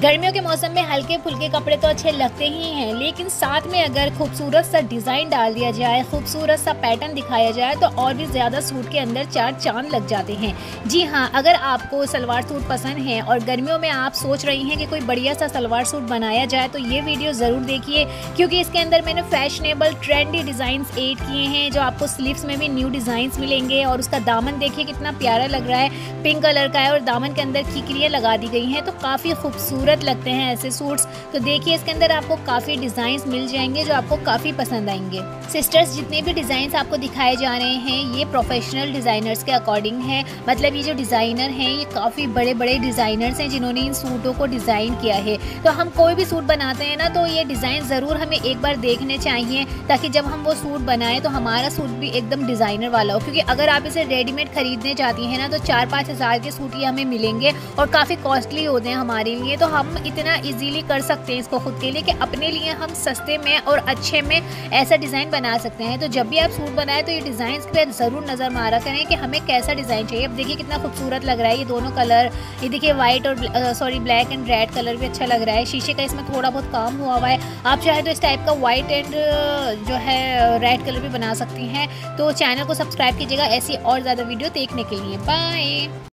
गर्मियों के मौसम में हल्के फुल्के कपड़े तो अच्छे लगते ही हैं, लेकिन साथ में अगर खूबसूरत सा डिज़ाइन डाल दिया जाए, खूबसूरत सा पैटर्न दिखाया जाए तो और भी ज़्यादा सूट के अंदर चार चांद लग जाते हैं। जी हाँ, अगर आपको सलवार सूट पसंद है और गर्मियों में आप सोच रही हैं कि कोई बढ़िया सा सलवार सूट बनाया जाए तो ये वीडियो ज़रूर देखिए, क्योंकि इसके अंदर मैंने फैशनेबल ट्रेंडी डिज़ाइंस ऐड किए हैं, जो आपको स्लीव्स में भी न्यू डिज़ाइंस मिलेंगे। और उसका दामन देखिए कितना प्यारा लग रहा है, पिंक कलर का है और दामन के अंदर खिकरियाँ लगा दी गई हैं, तो काफ़ी खूबसूरत लगते हैं ऐसे सूट्स। तो देखिए इसके अंदर आपको काफी डिजाइन्स मिल जाएंगे जो आपको काफी पसंद आएंगे। सिस्टर्स, जितने भी डिजाइन्स आपको दिखाए जा रहे हैं ये प्रोफेशनल डिजाइनर्स के अकॉर्डिंग है, मतलब ये जो डिजाइनर हैं ये काफी बड़े बड़े डिजाइनर्स हैं जिन्होंने इन सूटों को डिजाइन किया है। तो हम कोई भी सूट बनाते हैं ना, तो ये डिजाइन जरूर हमें एक बार देखने चाहिए, ताकि जब हम वो सूट बनाए तो हमारा सूट भी एकदम डिजाइनर वाला हो। क्योंकि अगर आप इसे रेडीमेड खरीदने जाती है ना, तो 4-5 हज़ार के सूट ये हमें मिलेंगे और काफी कॉस्टली होते हैं हमारे लिए। तो हम इतना इजीली कर सकते हैं इसको खुद के लिए कि अपने लिए हम सस्ते में और अच्छे में ऐसा डिज़ाइन बना सकते हैं। तो जब भी आप सूट बनाए तो ये डिज़ाइन पे ज़रूर नज़र मारा करें कि हमें कैसा डिज़ाइन चाहिए। अब देखिए कितना खूबसूरत लग रहा है ये दोनों कलर, ये देखिए वाइट और ब्लैक एंड रेड कलर भी अच्छा लग रहा है। शीशे का इसमें थोड़ा बहुत काम हुआ हुआ है, आप चाहे तो इस टाइप का वाइट एंड जो है रेड कलर भी बना सकती हैं। तो चैनल को सब्सक्राइब कीजिएगा ऐसी और ज़्यादा वीडियो देखने के लिए। बाय।